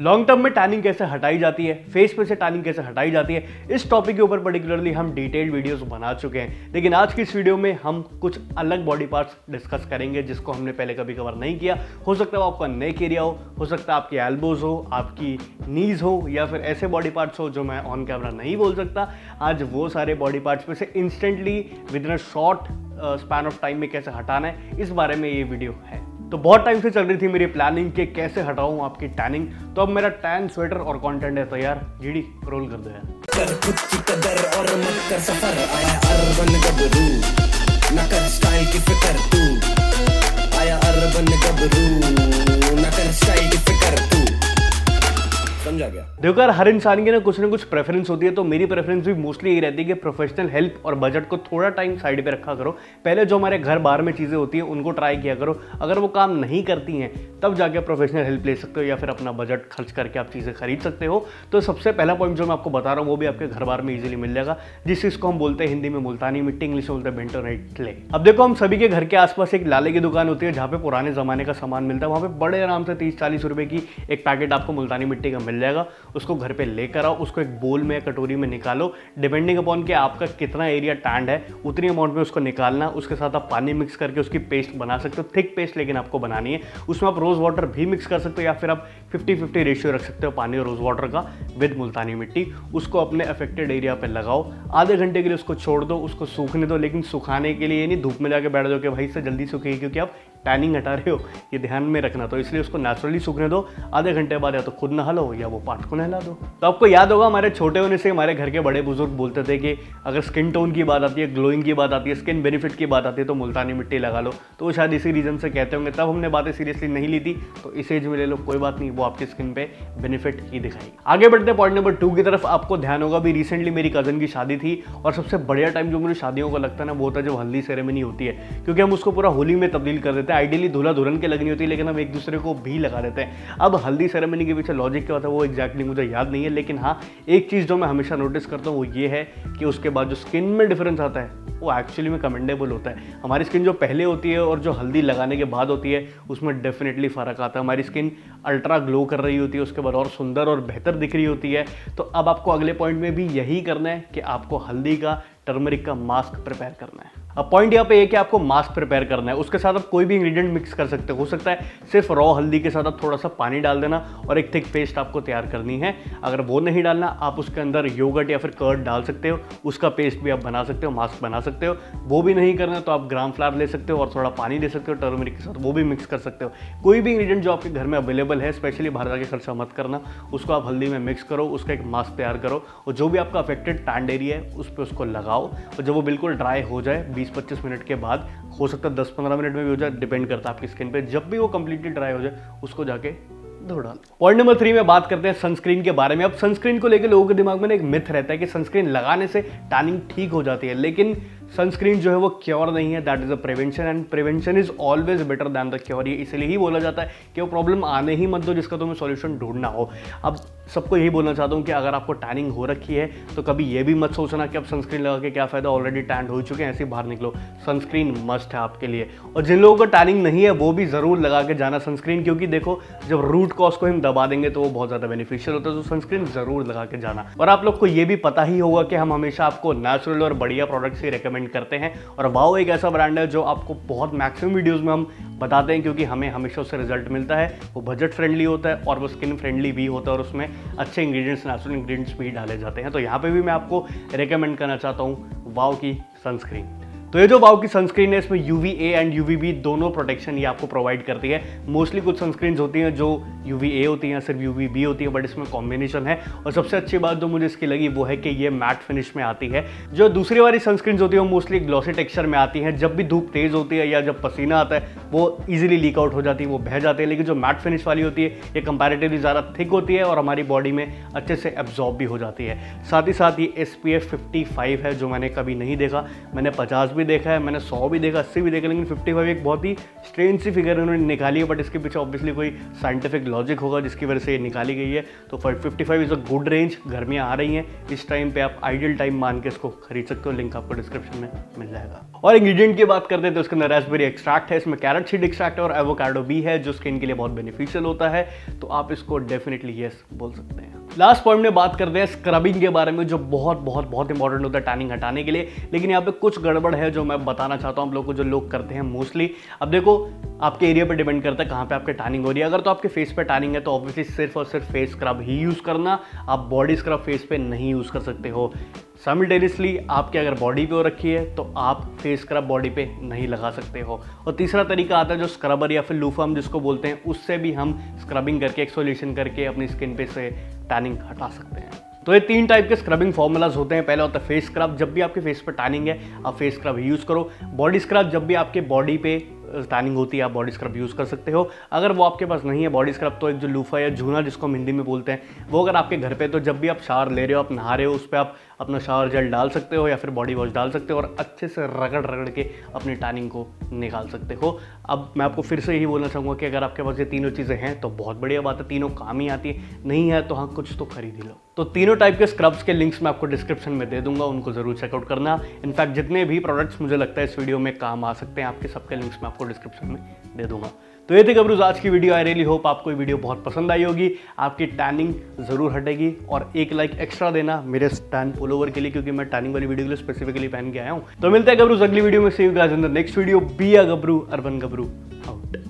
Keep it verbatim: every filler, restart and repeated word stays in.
Long term में tanning कैसे हटाई जाती है, फेस पे से टैनिंग कैसे हटाई जाती है, इस टॉपिक के ऊपर पर्टिकुलरली हम डिटेल्ड वीडियोस बना चुके हैं। लेकिन आज की इस वीडियो में हम कुछ अलग बॉडी पार्ट्स डिस्कस करेंगे जिसको हमने पहले कभी कवर नहीं किया। हो सकता है आपका नेक एरिया हो, हो सकता है आपकी एल्बोज हो, आपकी नीज़ हो, या फिर ऐसे बॉडी पार्ट्स हो जो मैं ऑन कैमरा नहीं बोल सकता। आज वो सारे बॉडी पार्ट्स में से instantly within a short span of time में कैसे हटाना है, इस बारे में ये वीडियो है। तो बहुत टाइम से चल रही थी मेरी प्लानिंग के कैसे हटाऊं आपकी टैनिंग, तो अब मेरा टैन स्वेटर और कंटेंट है तैयार। जीडी रोल कर दो यार। देखो यार, हर इंसान की ना कुछ ना कुछ प्रेफरेंस होती है, तो मेरी प्रेफरेंस भी मोस्टली ये रहती है कि प्रोफेशनल हेल्प और बजट को थोड़ा टाइम साइड पे रखा करो। पहले जो हमारे घर बाहर में चीज़ें होती हैं उनको ट्राई किया करो, अगर वो काम नहीं करती हैं तब जाके प्रोफेशनल हेल्प ले सकते हो या फिर अपना बजट खर्च करके आप चीज़ें खरीद सकते हो। तो सबसे पहला पॉइंट जो मैं आपको बता रहा हूँ वो भी आपके घर बार में ईजिली मिल जाएगा, जिस चीज़ को हम बोलते हैं हिंदी में मुल्तानी मिट्टी, इंग्लिश में बोलते हैं बेंटोनाइट ले। अब देखो, हम सभी के घर के आसपास एक लाले की दुकान होती है जहाँ पे पुराने ज़माने का सामान मिलता है। वहाँ पे बड़े आराम से तीस चालीस रुपये की एक पैकेट आपको मुल्तानी मिट्टी का मिल जाएगा। उसको घर पे लेकर आओ, उसको एक बोल में या कटोरी में निकालो, डिपेंडिंग अपॉन कि आपका कितना एरिया टैंड है उतनी अमाउंट में उसको निकालना। उसके साथ आप पानी मिक्स करके उसकी पेस्ट बना सकते हो, थिक पेस्ट लेकिन आपको बनानी है। उसमें आप रोज़ वाटर भी मिक्स कर सकते हो या फिर आप फिफ्टी फिफ्टी रेशियो रख सकते हो पानी और रोज़ वाटर का विद मुल्तानी मिट्टी। उसको अपने अफेक्टेड एरिया पर लगाओ, आधे घंटे के लिए उसको छोड़ दो, उसको सूखने दो। लेकिन सुखाने के लिए नहीं धूप में जाके बैठ दो कि भाई से जल्दी सूखेगी, क्योंकि आप टैनिंग हटा रहे हो, ये ध्यान में रखना। तो इसलिए उसको नेचुरली सूखने दो, आधे घंटे बाद या तो खुद नहा लो या वो पार्ट को नहला दो। तो आपको याद होगा हमारे छोटे होने से हमारे घर के बड़े बुजुर्ग बोलते थे कि अगर स्किन टोन की बात आती है, ग्लोइंग की बात आती है, स्किन बेनिफिट की बात आती है तो मुल्तानी मिट्टी लगा लो। तो वो शायद इसी रीज़न से कहते होंगे, तब हमने बातें सीरियसली नहीं ली थी। तो इस एज में ले लो, कोई बात नहीं, वो आपकी स्किन पे बेनिफिट ही दिखाएगी। आगे बढ़ते पॉइंट नंबर टू की तरफ। आपको ध्यान होगा भी रिसेंटली मेरी कज़न की शादी थी, और सबसे बढ़िया टाइम जो मुझे शादियों का लगता है ना वो होता है जब हल्दी सेरेमनी होती है, क्योंकि हम उसको पूरा होली में तब्दील कर देते हैं। आइडियली दूल्हा दुल्हन के लगनी होती है लेकिन हम एक दूसरे को भी लगा देते हैं। अब हल्दी सेरेमनी के पीछे लॉजिक क्या होता है वो एक्जैक्टली मुझे याद नहीं है, लेकिन हाँ एक चीज़ जो मैं हमेशा नोटिस करता हूँ वो ये है कि उसके बाद जो स्किन में डिफरेंस आता है वो एक्चुअली में कमेंडेबल होता है। हमारी स्किन जो पहले होती है और जो हल्दी लगाने के बाद होती है उसमें डेफिनेटली फ़र्क आता है। हमारी स्किन अल्ट्रा ग्लो कर रही होती है, उसके बाद और सुंदर और बेहतर दिख रही होती है। तो अब आपको अगले पॉइंट में भी यही करना है कि आपको हल्दी का टर्मरिक का मास्क प्रिपेयर करना है। अब पॉइंट यहाँ पे ये कि आपको मास्क प्रिपेयर करना है, उसके साथ आप कोई भी इंग्रेडिएंट मिक्स कर सकते हो। हो सकता है सिर्फ रॉ हल्दी के साथ आप थोड़ा सा पानी डाल देना और एक थिक पेस्ट आपको तैयार करनी है। अगर वो नहीं डालना, आप उसके अंदर योगर्ट या फिर कर्ड डाल सकते हो, उसका पेस्ट भी आप बना सकते हो, मास्क बना सकते हो। वो भी नहीं करना तो आप ग्राम फ्लावर ले सकते हो और थोड़ा पानी ले सकते हो टर्मरिक के साथ, वो भी मिक्स कर सकते हो। कोई भी इंग्रीडियंट जो आपके घर में अवेलेबल है, स्पेशली बाहर जाके खर्चा मत करना, उसको आप हल्दी में मिक्स करो, उसका एक मास्क तैयार करो और जो भी आपका अफेक्टेड टैन एरिया है उस पर उसको लगाओ। और जब वो बिल्कुल ड्राई हो जाए बीस पच्चीस मिनट के बाद, हो सकता है दस पंद्रह मिनट में भी हो जाए, डिपेंड करता है आपकी स्किन पे। जब भी वो कंप्लीटली ड्राई हो जाए उसको जाके धो डाल। पॉइंट नंबर थ्री में बात करते हैं सनस्क्रीन के बारे में। अब सनस्क्रीन को लेकर लोगों के दिमाग में एक मिथ रहता है कि सनस्क्रीन लगाने से टैनिंग ठीक हो जाती है, लेकिन सनस्क्रीन जो है वो क्योर नहीं है, that is a prevention, and prevention is always better than the cure. ये इसलिए ही बोला जाता है कि वो प्रॉब्लम आने ही मत दो जिसका तुम्हें सॉल्यूशन ढूंढना हो। अब सबको यही बोलना चाहता हूँ कि अगर आपको टैनिंग हो रखी है तो कभी ये भी मत सोचना कि अब सनस्क्रीन लगा के क्या फ़ायदा, ऑलरेडी टैंड हो चुके हैं, ऐसे बाहर निकलो। सनस्क्रीन मस्ट है आपके लिए, और जिन लोगों को टैनिंग नहीं है वो भी ज़रूर लगा के जाना सनस्क्रीन, क्योंकि देखो जब रूट कॉज को हम दबा देंगे तो वो बहुत ज़्यादा बेनिफिशियल होता है। तो सनस्क्रीन ज़रूर लगा के जाना। और आप लोग को ये भी पता ही होगा कि हम हमेशा आपको नेचुरल और बढ़िया प्रोडक्ट्स ही रिकमेंड करते हैं, और वाओ एक ऐसा ब्रांड है जो आपको बहुत मैक्सिमम वीडियोस में हम बताते हैं, क्योंकि हमें हमेशा उससे रिजल्ट मिलता है। वो बजट फ्रेंडली होता है और वो स्किन फ्रेंडली भी होता है, और उसमें अच्छे इंग्रेडिएंट्स, नेचुरल इंग्रेडिएंट्स भी डाले जाते हैं। तो यहाँ पे भी मैं आपको रिकमेंड करना चाहता हूँ वाओ की सनस्क्रीन। तो ये जो वाव की सनस्क्रीन है इसमें U V A and U V B दोनों प्रोटेक्शन ये आपको प्रोवाइड करती है। मोस्टली कुछ सनस्क्रीन्स होती हैं जो यू वी ए होती हैं, सिर्फ यू वी बी होती है, बट इसमें कॉम्बिनेशन है। और सबसे अच्छी बात जो मुझे इसकी लगी वो है कि ये मैट फिनिश में आती है। जो दूसरी वाली सनस्क्रीन्स होती है वो मोस्टली ग्लॉसी टेक्सचर में आती हैं, जब भी धूप तेज़ होती है या जब पसीना आता है वो ईजिली लीक आउट हो जाती है, वो बह जाती है। लेकिन जो मैट फिनिश वाली होती है ये कंपैरेटिवली ज़्यादा थिक होती है और हमारी बॉडी में अच्छे से एब्जॉर्ब भी हो जाती है। साथ ही साथ ये S P F fifty five है जो मैंने कभी नहीं देखा, मैंने पचास भी देखा है, मैंने सौ भी देखा, अस्सी भी देखा, लेकिन पचपन एक बहुत ही स्ट्रेंज सी फिगर उन्होंने निकाली है। बट इसके पीछे ऑब्वियसली कोई साइंटिफिक लॉजिक होगा जिसकी वजह से ये निकाली गई है। तो फॉर पचपन इज़ अ गुड रेंज, गर्मियाँ आ रही हैं, इस टाइम पे आप आइडियल टाइम मान के इसको खरीद सकते हो। लिंक आपको डिस्क्रिप्शन में मिल जाएगा। और इंग्रीडियंट की बात करते हैं तो इसके अंदर रास्पबेरी एक्सट्रैक्ट है, इसमें कैरेट सीड एक्सट्रैक्ट और एवोकाडो भी है जो स्किन के लिए बहुत बेनिफिशियल होता है। तो आप इसको डेफिनेटली येस बोल सकते हैं। लास्ट पॉइंट में बात करते हैं स्क्रबिंग के बारे में, जो बहुत बहुत बहुत इंपॉर्टेंट होता है टैनिंग हटाने के लिए। लेकिन यहाँ पे कुछ गड़बड़ है जो मैं बताना चाहता हूँ आप लोगों को, जो लोग करते हैं मोस्टली। अब देखो आपके एरिया पे डिपेंड करता है कहाँ पे आपके टैनिंग हो रही है। अगर तो आपके फेस पे टैनिंग है तो ऑब्वियसली सिर्फ और सिर्फ फेस स्क्रब ही यूज़ करना, आप बॉडी स्क्रब फेस पे नहीं यूज़ कर सकते हो। साइमल्टेनियसली आपके अगर बॉडी पे हो रखी है तो आप फेस स्क्रब बॉडी पे नहीं लगा सकते हो। और तीसरा तरीका आता है जो स्क्रबर या फिर लूफा हम जिसको बोलते हैं, उससे भी हम स्क्रबिंग करके एक्सफोलिएशन करके अपनी स्किन पे से टैनिंग हटा सकते हैं। तो ये तीन टाइप के स्क्रबिंग फॉर्मूलाज होते हैं। पहला होता है फेस स्क्रब, जब भी आपके फेस पर टैनिंग है आप फेस स्क्रब यूज़ करो। बॉडी स्क्रब, जब भी आपके बॉडी पे टैनिंग होती है आप बॉडी स्क्रब यूज़ कर सकते हो। अगर वो आपके पास नहीं है बॉडी स्क्रब तो एक जो लूफा या झूना जिसको हम हिंदी में बोलते हैं, वो अगर आपके घर पे, तो जब भी आप शावर ले रहे हो, आप नहा रहे हो, उस पर आप अपना शावर जेल डाल सकते हो या फिर बॉडी वॉश डाल सकते हो और अच्छे से रगड़ रगड़ के अपनी टैनिंग को निकाल सकते हो। अब मैं आपको फिर से यही बोलना चाहूँगा कि अगर आपके पास ये तीनों चीज़ें हैं तो बहुत बढ़िया बात है, तीनों काम ही आती है, नहीं है तो हाँ कुछ तो खरीद ही लो। तो तीनों टाइप के स्क्रब्स के लिंक्स मैं आपको डिस्क्रिप्शन में दे दूंगा, उनको ज़रूर चेकआउट करना। इनफैक्ट जितने भी प्रोडक्ट्स मुझे लगता है इस वीडियो में काम आ सकते हैं आपके सबके लिंक्स मैं आपको डिस्क्रिप्शन में दे दूंगा। तो ये थी गबरूज आज की वीडियो। आई रियली होप आपको ये वीडियो बहुत पसंद आई होगी, आपकी टैनिंग ज़रूर हटेगी। और एक लाइक एक्स्ट्रा देना मेरे टैन पुलओवर के लिए, क्योंकि मैं टैनिंग वाली वीडियो के लिए स्पेसिफिकली पहन के आया हूँ। तो मिलते हैं गबरूज अगली वीडियो में। See you guys in the next video. Be a गबरू, अर्बन गबरू आउट।